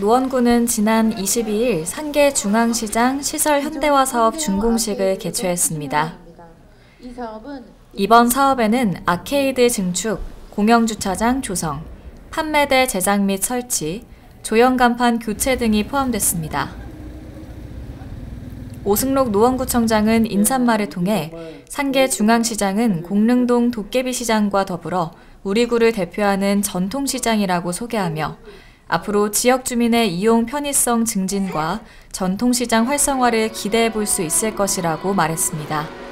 노원구는 지난 22일 상계중앙시장 시설 현대화 사업 준공식을 개최했습니다. 이번 사업에는 아케이드 증축, 공영주차장 조성, 판매대 제작 및 설치, 조형간판 교체 등이 포함됐습니다. 오승록 노원구청장은 인사말을 통해 상계중앙시장은 공릉동 도깨비시장과 더불어 우리 구를 대표하는 전통시장이라고 소개하며 앞으로 지역 주민의 이용 편의성 증진과 전통시장 활성화를 기대해 볼 수 있을 것이라고 말했습니다.